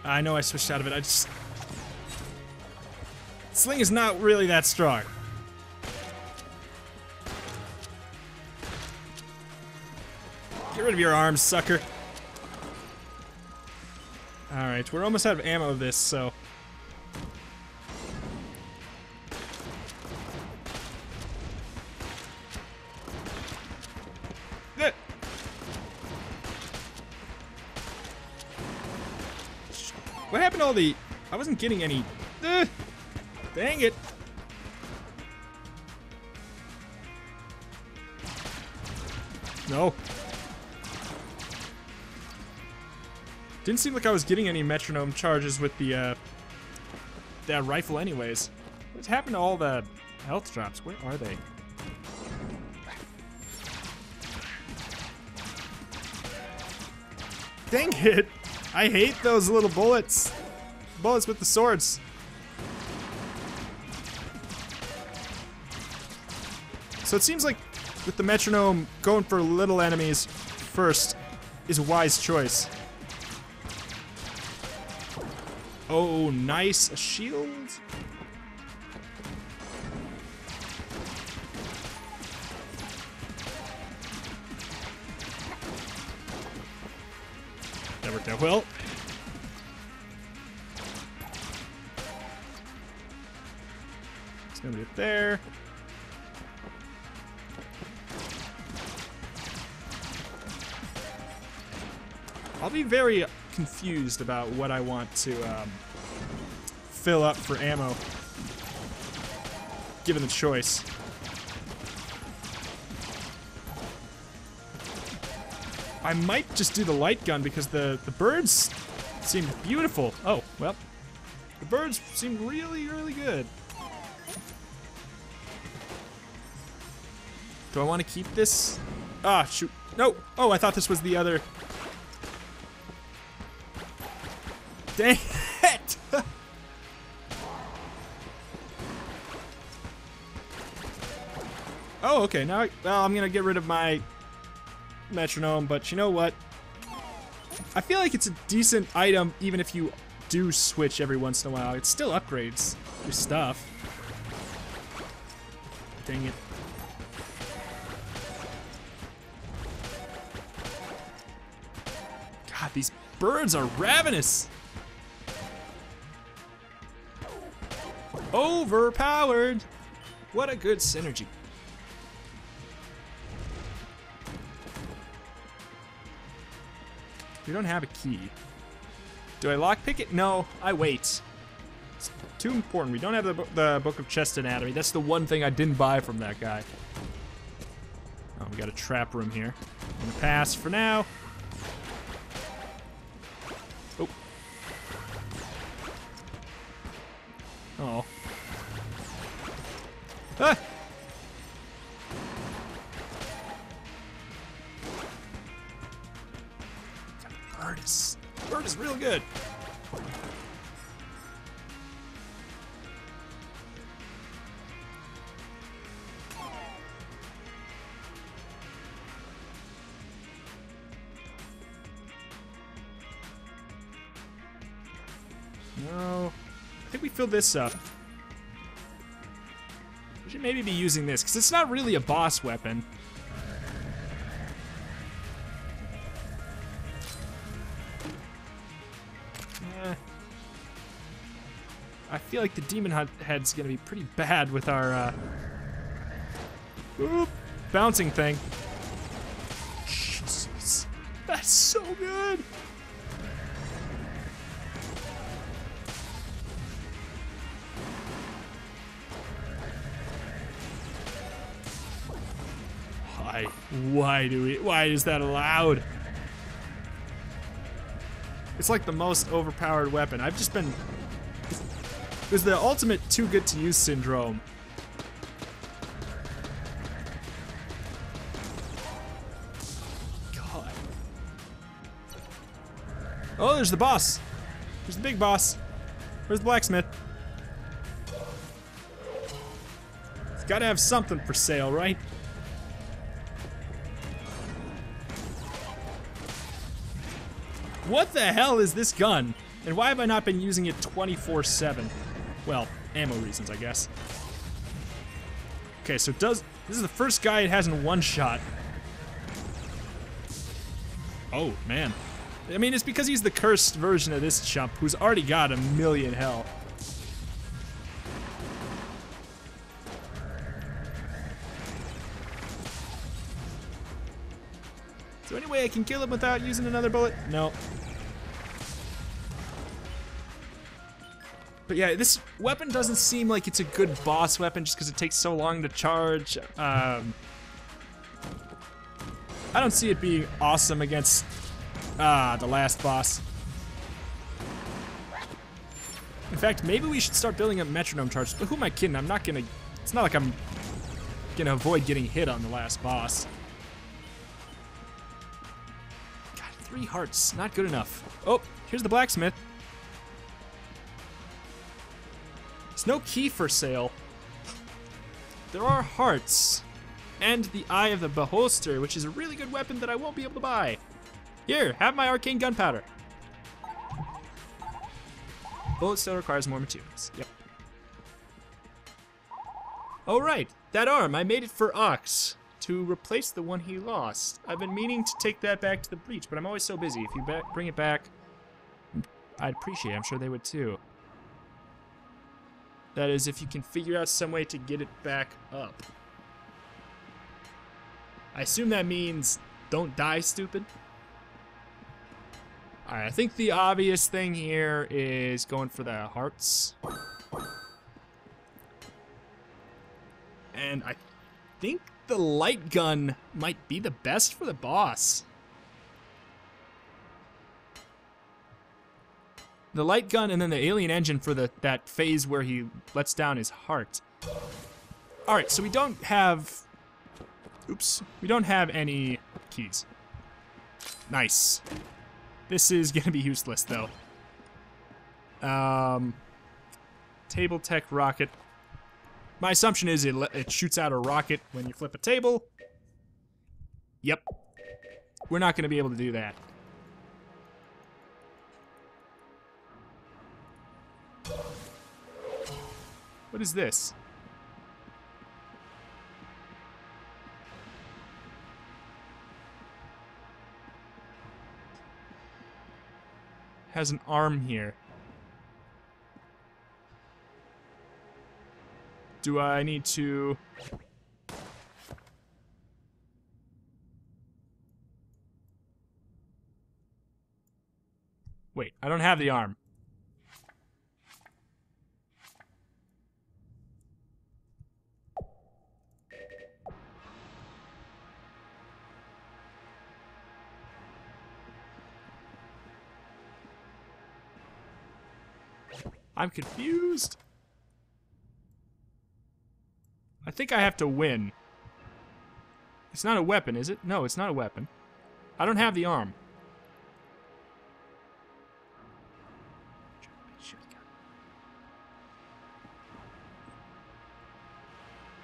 I know I switched out of it, I just... Sling is not really that strong. Get rid of your arms, sucker. Alright, we're almost out of ammo of this, so... What happened to all the... I wasn't getting any... dang it! No. Didn't seem like I was getting any metronome charges with the, that rifle anyways. What's happened to all the health drops? Where are they? Dang it! I hate those little bullets. Bullets with the swords. So it seems like with the metronome, going for little enemies first is a wise choice. Oh, nice. A shield? That worked out well. There's nobody up there. I'll be very confused about what I want to fill up for ammo, given the choice. I might just do the light gun because the birds seem beautiful. Oh, well. The birds seem really, really good. Do I want to keep this? Ah, shoot. No. Oh, I thought this was the other. Dang it! Oh, okay. Now, well, I'm gonna get rid of my metronome, but you know what? I feel like it's a decent item, even if you do switch every once in a while. It still upgrades your stuff. Dang it. God, these birds are ravenous. Overpowered. What a good synergy. We don't have a key. Do I lockpick it? No, I wait. It's too important. We don't have the Book of Chest Anatomy. That's the one thing I didn't buy from that guy. Oh, we got a trap room here. I'm gonna pass for now. Oh. Oh. Ah! Bird is real good. No, I think we filled this up. We should maybe be using this because it's not really a boss weapon. I feel like the demon head's gonna be pretty bad with our bouncing thing. Jesus, that's so good. Why? Why is that allowed? It's like the most overpowered weapon. I've just been. It was the ultimate too good to use syndrome. God. Oh, there's the boss. There's the big boss. Where's the blacksmith? It's gotta have something for sale, right? What the hell is this gun? And why have I not been using it 24/7? Well, ammo reasons, I guess. Okay, so this is the first guy it has in one shot. Oh, man. I mean, it's because he's the cursed version of this chump who's already got a million health. Is there any way I can kill him without using another bullet? No. But yeah, this weapon doesn't seem like it's a good boss weapon just because it takes so long to charge. I don't see it being awesome against the last boss. In fact, maybe we should start building up metronome charges. But who am I kidding? I'm not gonna. It's not like I'm gonna avoid getting hit on the last boss. God, 3 hearts, not good enough. Oh, here's the blacksmith. No key for sale. There are hearts and the Eye of the Beholster, which is a really good weapon that I won't be able to buy. Here, have my arcane gunpowder. Bullet still requires more materials. Yep. Oh right, that arm, I made it for Ox to replace the one he lost. I've been meaning to take that back to the breach, but I'm always so busy. If you bring it back, I'd appreciate it. I'm sure they would too. That is, if you can figure out some way to get it back up. I assume that means don't die, stupid. Alright, I think the obvious thing here is going for the hearts. And I think the light gun might be the best for the boss. the light gun, and then the alien engine for that phase where he lets down his heart. All right, so we don't have, oops, we don't have any keys. Nice. This is gonna be useless though. Table tech rocket. My assumption is it shoots out a rocket when you flip a table. Yep. We're not gonna be able to do that. What is this? Has an arm here. Do I need to... Wait, I don't have the arm. I'm confused. I think I have to win. It's not a weapon, is it? No, it's not a weapon. I don't have the arm.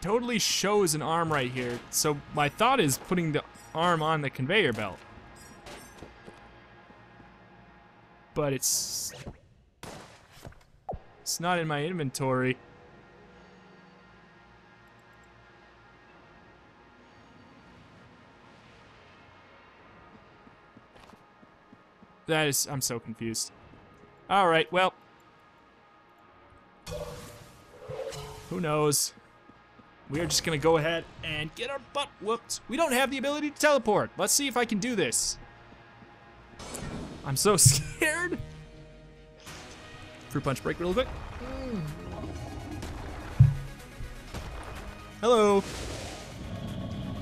Totally shows an arm right here, so my thought is putting the arm on the conveyor belt. But it's not in my inventory. That is, I'm so confused. All right, well. Who knows? We are just gonna go ahead and get our butt whooped. We don't have the ability to teleport. Let's see if I can do this. I'm so scared. Fruit punch break real quick. Hello.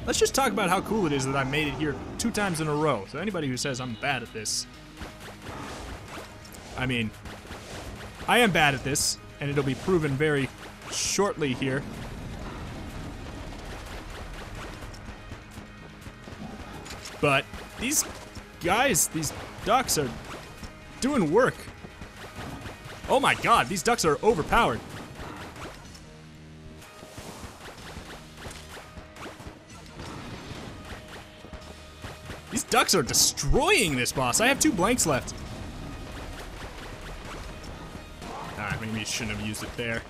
Let's just talk about how cool it is that I made it here 2 times in a row. So anybody who says I'm bad at this, I mean, I am bad at this, and it'll be proven very shortly here. But these guys, these ducks are doing work. Oh my god, these ducks are overpowered. These ducks are destroying this boss. I have 2 blanks left. Alright, maybe I shouldn't have used it there.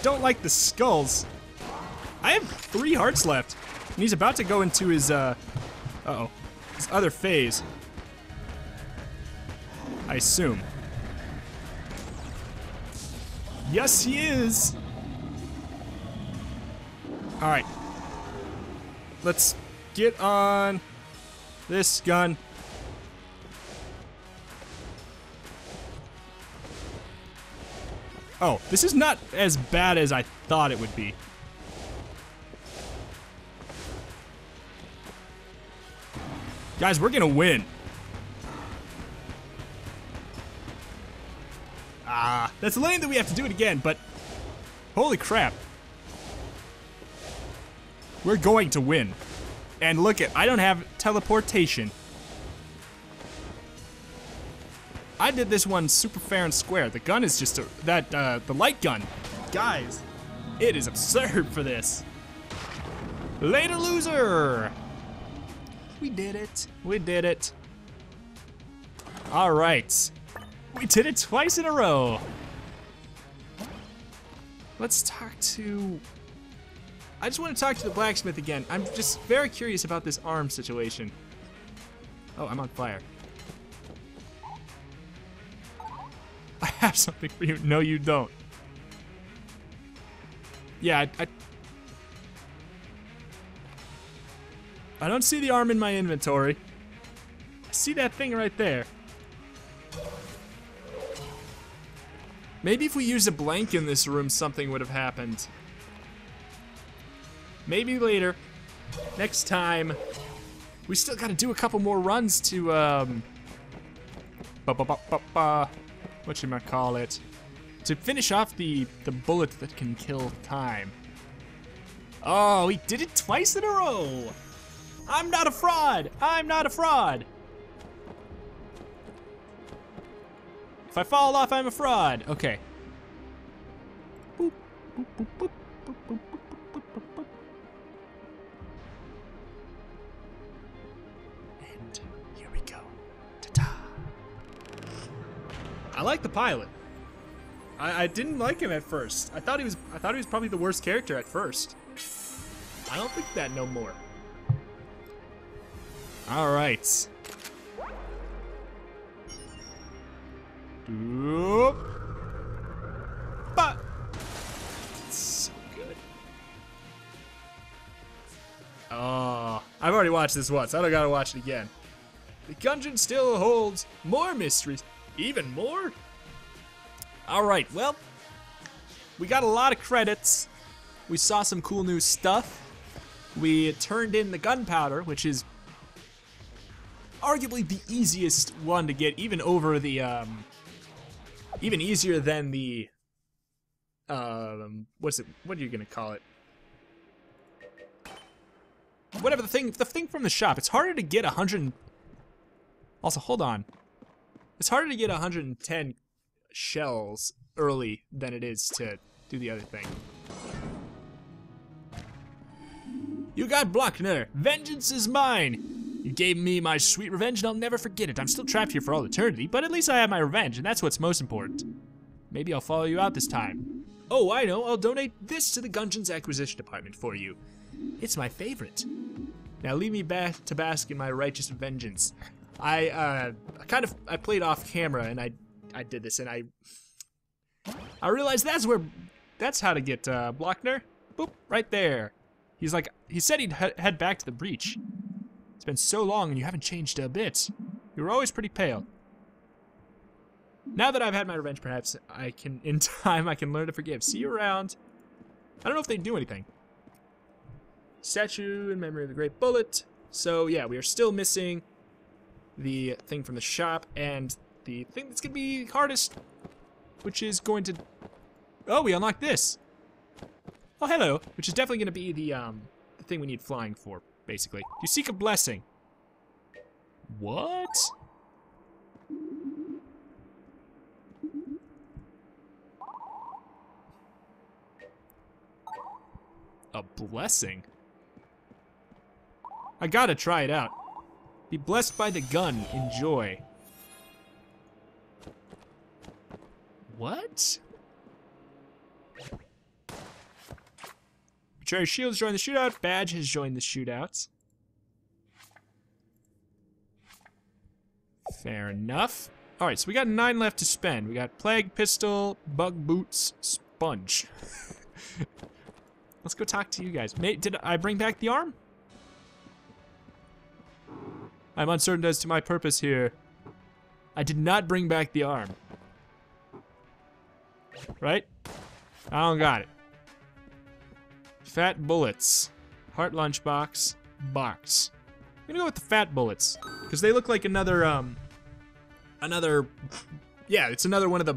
Don't like the skulls. I have 3 hearts left, and he's about to go into his his other phase, I assume. Yes, he is. All right, let's get on this gun. Oh, this is not as bad as I thought it would be. Guys, we're gonna win. Ah, that's lame that we have to do it again, but holy crap. We're going to win. And look at, I don't have teleportation. I did this one super fair and square. The gun is just the light gun. Guys, it is absurd for this. Later, loser. We did it. We did it. All right. We did it twice in a row. Let's talk to... I just want to talk to the blacksmith again. I'm just very curious about this arm situation. Oh, I'm on fire. I have something for you. No, you don't. Yeah, I don't see the arm in my inventory. I see that thing right there. Maybe if we used a blank in this room, something would have happened. Maybe later. Next time. We still gotta do a couple more runs to, whatchamacallit, to finish off the bullet that can kill time. Oh, we did it twice in a row! I'm not a fraud! I'm not a fraud! If I fall off, I'm a fraud! Okay. Boop, boop, boop, boop, boop, boop, boop, boop, boop. And here we go. Ta-ta! I like the pilot. I didn't like him at first. I thought he was probably the worst character at first. I don't think that no more. All right. But it's so good. Oh, I've already watched this once. I don't gotta watch it again. The Gungeon still holds more mysteries, even more. All right, well, we got a lot of credits. We saw some cool new stuff. We turned in the gunpowder, which is arguably the easiest one to get, even over the, even easier than the, what are you gonna call it? Whatever the thing from the shop. It's harder to get 100. Also, hold on. It's harder to get 110. Shells early than it is to do the other thing. You got Blockner. Vengeance is mine. You gave me my sweet revenge and I'll never forget it. I'm still trapped here for all eternity, but at least I have my revenge and that's what's most important. Maybe I'll follow you out this time. Oh, I know. I'll donate this to the Gungeon's acquisition department for you. It's my favorite. Now leave me back to bask in my righteous vengeance. I played off camera and I did this, and I realized that's how to get Blockner. Boop, right there. He's like, he said he'd head back to the breach. It's been so long and you haven't changed a bit. You were always pretty pale. Now that I've had my revenge, perhaps I can, in time, I can learn to forgive. See you around. I don't know if they do anything. Statue in memory of the great bullet. So yeah, we are still missing the thing from the shop and the thing that's gonna be hardest, which is going to, oh, we unlocked this. Oh, hello, which is definitely gonna be the thing we need flying for, basically. You seek a blessing. What? A blessing? I gotta try it out. Be blessed by the gun, enjoy. What? Cherry Shields joined the shootout. Badge has joined the shootout. Fair enough. All right, so we got 9 left to spend. We got Plague Pistol, Bug Boots, Sponge. Let's go talk to you guys. Did I bring back the arm? I'm uncertain as to my purpose here. I did not bring back the arm. Right? I don't got it. Fat bullets. Heart lunchbox. Box. I'm gonna go with the fat bullets. Because they look like another, yeah, it's another one of the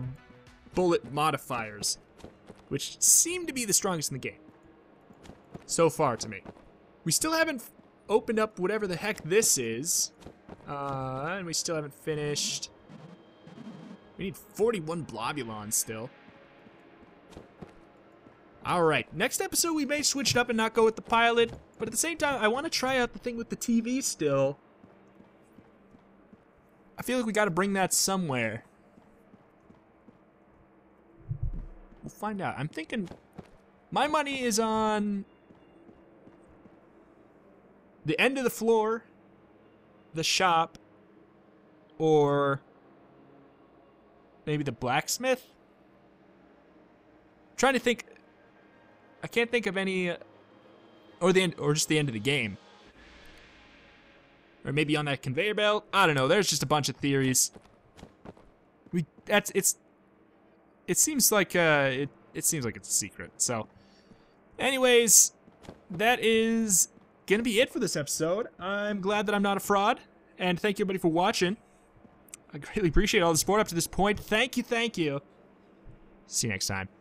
bullet modifiers. Which seem to be the strongest in the game. So far to me. We still haven't opened up whatever the heck this is. And we still haven't finished. We need 41 Blobulons still. Alright, next episode we may switch it up and not go with the pilot, but at the same time I want to try out the thing with the TV still. I feel like we got to bring that somewhere. We'll find out. I'm thinking my money is on the end of the floor, the shop, or maybe the blacksmith? I'm trying to think. I can't think of any, or just the end of the game. Or maybe on that conveyor belt. I don't know. There's just a bunch of theories. We that's It seems like it's a secret. So, anyways, that is gonna be it for this episode. I'm glad that I'm not a fraud, and thank you, everybody, for watching. I greatly appreciate all the support up to this point. Thank you, thank you. See you next time.